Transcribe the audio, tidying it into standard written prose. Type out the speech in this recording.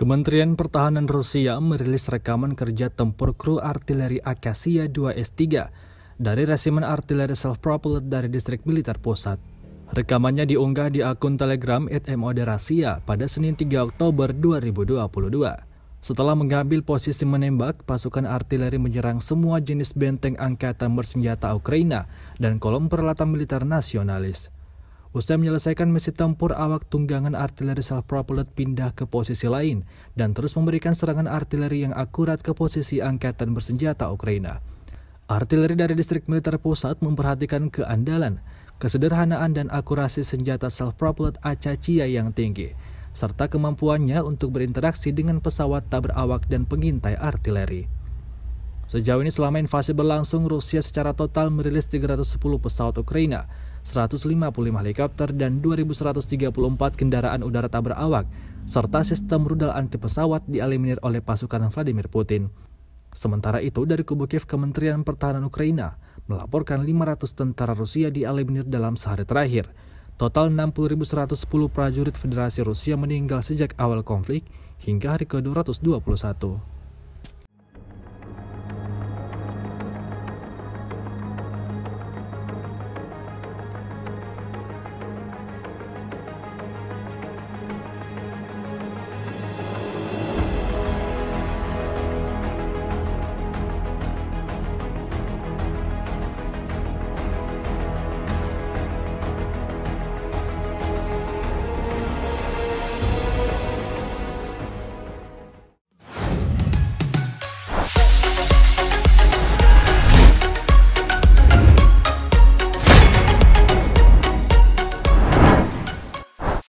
Kementerian Pertahanan Rusia merilis rekaman kerja tempur kru artileri Akasia 2S3 dari resimen artileri self-propelled dari Distrik Militer Pusat. Rekamannya diunggah di akun Telegram @mod_russia pada Senin 3 Oktober 2022. Setelah mengambil posisi menembak, pasukan artileri menyerang semua jenis benteng Angkatan Bersenjata Ukraina dan kolom peralatan militer nasionalis. Usai menyelesaikan misi tempur, awak tunggangan artileri self-propelled pindah ke posisi lain dan terus memberikan serangan artileri yang akurat ke posisi Angkatan Bersenjata Ukraina. Artileri dari Distrik Militer Pusat memperhatikan keandalan, kesederhanaan dan akurasi senjata self-propelled Akasia yang tinggi, serta kemampuannya untuk berinteraksi dengan pesawat tak berawak dan pengintai artileri. Sejauh ini selama invasi berlangsung, Rusia secara total merilis 310 pesawat Ukraina, 155 helikopter dan 2.134 kendaraan udara tak berawak, serta sistem rudal anti pesawat dieliminir oleh pasukan Vladimir Putin. Sementara itu, dari kubu Kyiv, Kementerian Pertahanan Ukraina melaporkan 500 tentara Rusia dieliminir dalam sehari terakhir. Total 60.110 prajurit Federasi Rusia meninggal sejak awal konflik hingga hari ke-221.